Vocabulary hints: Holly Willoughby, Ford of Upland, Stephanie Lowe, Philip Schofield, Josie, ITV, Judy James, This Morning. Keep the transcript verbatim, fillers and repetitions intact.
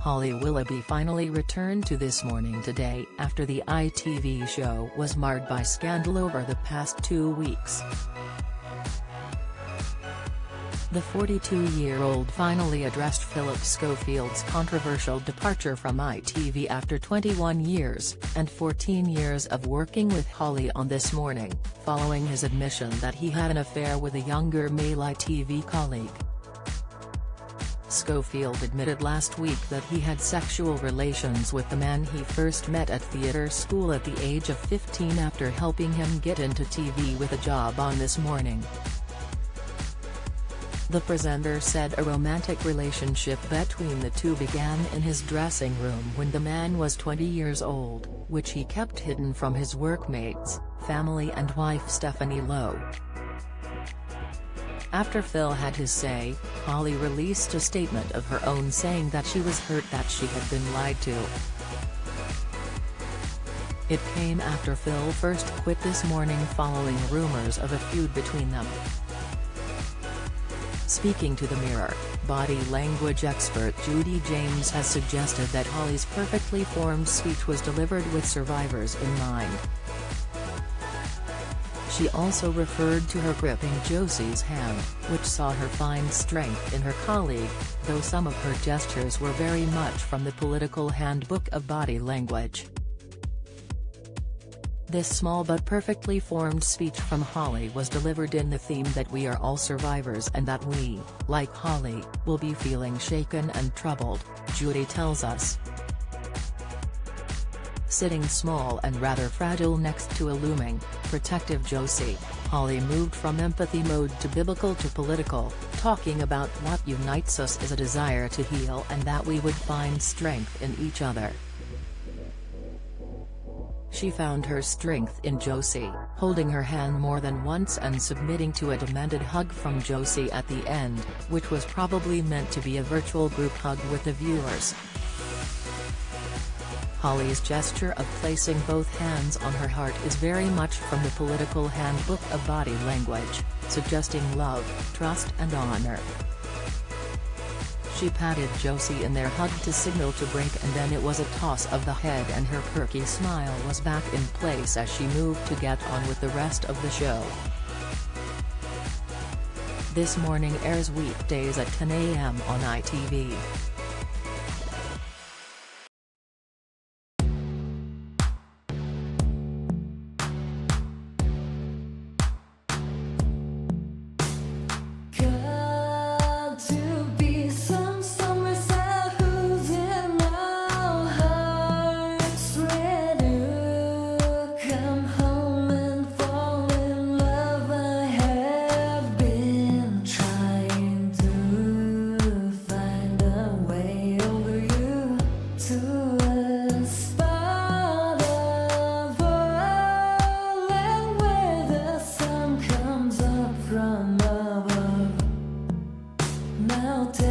Holly Willoughby finally returned to This Morning today after the I T V show was marred by scandal over the past two weeks. The forty-two-year-old finally addressed Philip Schofield's controversial departure from I T V after twenty-one years, and fourteen years of working with Holly on This Morning, following his admission that he had an affair with a younger male I T V colleague. Schofield admitted last week that he had sexual relations with the man he first met at theatre school at the age of fifteen after helping him get into T V with a job on This Morning. The presenter said a romantic relationship between the two began in his dressing room when the man was twenty years old, which he kept hidden from his workmates, family and wife Stephanie Lowe. After Phil had his say, Holly released a statement of her own saying that she was hurt that she had been lied to. It came after Phil first quit This Morning following rumors of a feud between them. Speaking to The Mirror, body language expert Judy James has suggested that Holly's perfectly formed speech was delivered with survivors in mind. She also referred to her gripping Josie's hand, which saw her find strength in her colleague, though some of her gestures were very much from the political handbook of body language. This small but perfectly formed speech from Holly was delivered in the theme that we are all survivors and that we, like Holly, will be feeling shaken and troubled, Judy tells us. Sitting small and rather fragile next to a looming, protective Josie, Holly moved from empathy mode to biblical to political, talking about what unites us is a desire to heal and that we would find strength in each other. She found her strength in Josie, holding her hand more than once and submitting to a demanded hug from Josie at the end, which was probably meant to be a virtual group hug with the viewers. Holly's gesture of placing both hands on her heart is very much from the political handbook of body language, suggesting love, trust and honor. She patted Josie in their hug to signal to break, and then it was a toss of the head and her perky smile was back in place as she moved to get on with the rest of the show. This Morning airs weekdays at ten a m on I T V. I'll